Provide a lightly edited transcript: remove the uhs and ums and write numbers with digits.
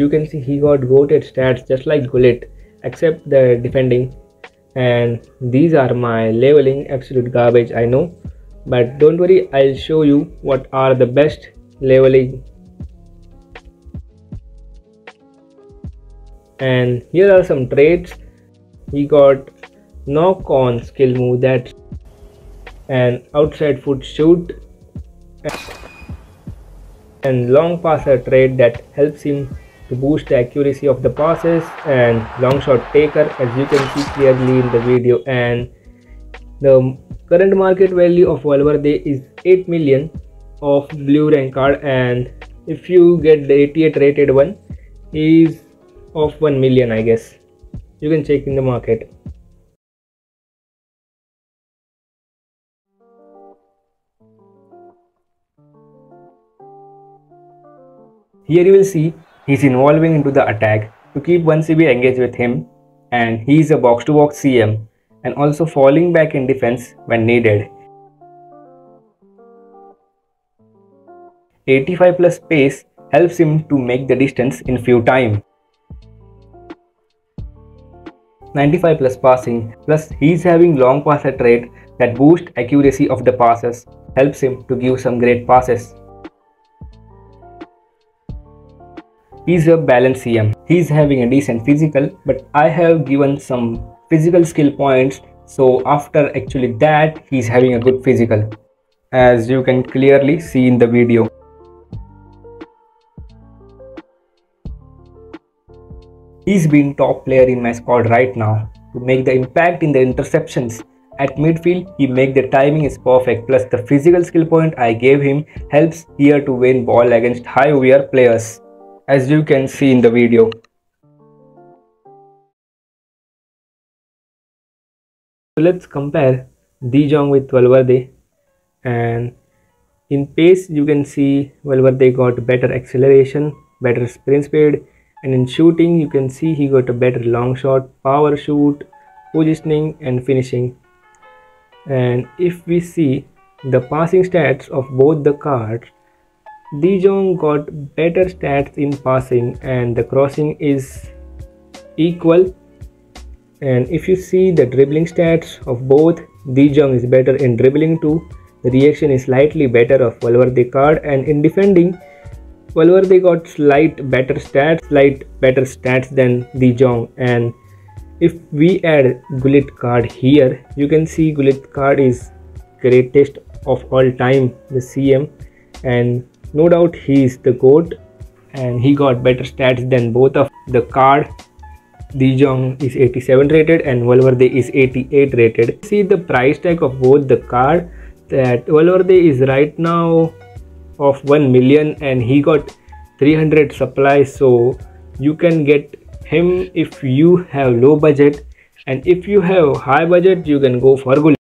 you can see he got goated stats just like Gullit, except the defending. And these are my leveling, absolute garbage, I know, but don't worry, I'll show you what are the best leveling. And here are some traits. He got knock on skill move, that's an outside foot shoot, and long passer trait that helps him to boost the accuracy of the passes, and long shot taker, as you can see clearly in the video. And the current market value of Valverde is 8 million of blue rank card, and if you get the 88 rated one, is of 1 million I guess. You can check in the market. Here you will see he's evolving into the attack to keep 1CB engaged with him, and he is a box to box CM and also falling back in defense when needed. 85 plus pace helps him to make the distance in few time. 95 plus passing, plus he's having long passer trait that boosts accuracy of the passes, helps him to give some great passes. He's a balanced CM. He's having a decent physical, but I have given some physical skill points, so after actually that he's having a good physical, as you can clearly see in the video. He's been top player in my squad right now. To make the impact in the interceptions at midfield, he make the timing is perfect, plus the physical skill point I gave him helps here to win ball against high OVR players, as you can see in the video. So let's compare De Jong with Valverde, and in pace you can see Valverde got better acceleration, better sprint speed. And in shooting, you can see he got a better long shot, power shoot, positioning and finishing. And if we see the passing stats of both the cards, De Jong got better stats in passing and the crossing is equal. And if you see the dribbling stats of both, De Jong is better in dribbling too. The reaction is slightly better of Valverde card, and in defending, Valverde got slight better stats than De Jong. And if we add Gullit card here, you can see Gullit card is greatest of all time, the CM, and no doubt he is the GOAT, and he got better stats than both of the card. De Jong is 87 rated and Valverde is 88 rated. See the price tag of both the card, that Valverde is right now of 1 million and he got 300 supply, so you can get him if you have low budget, and if you have high budget you can go for Gullit.